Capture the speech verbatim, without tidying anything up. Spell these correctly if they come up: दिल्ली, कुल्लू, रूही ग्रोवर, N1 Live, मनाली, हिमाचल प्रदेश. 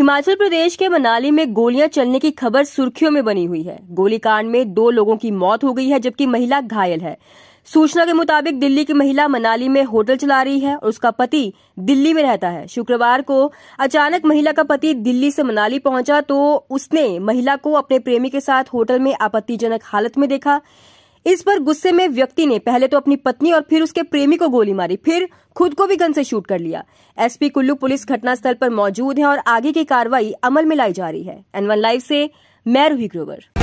हिमाचल प्रदेश के मनाली में गोलियां चलने की खबर सुर्खियों में बनी हुई है। गोलीकांड में दो लोगों की मौत हो गई है जबकि महिला घायल है। सूचना के मुताबिक दिल्ली की महिला मनाली में होटल चला रही है और उसका पति दिल्ली में रहता है। शुक्रवार को अचानक महिला का पति दिल्ली से मनाली पहुंचा तो उसने महिला को अपने प्रेमी के साथ होटल में आपत्तिजनक हालत में देखा। इस पर गुस्से में व्यक्ति ने पहले तो अपनी पत्नी और फिर उसके प्रेमी को गोली मारी, फिर खुद को भी गन से शूट कर लिया। एसपी कुल्लू पुलिस घटनास्थल पर मौजूद है और आगे की कार्रवाई अमल में लाई जा रही है। एन वन लाइव से मैं रूही ग्रोवर।